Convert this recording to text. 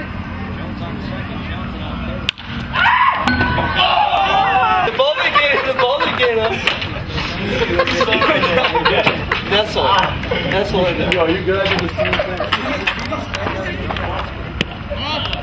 right. Jones on second, Johnson on third. Ah! Oh! The ball again. That's all. That's all I know. Yo, you good? I did the same thing.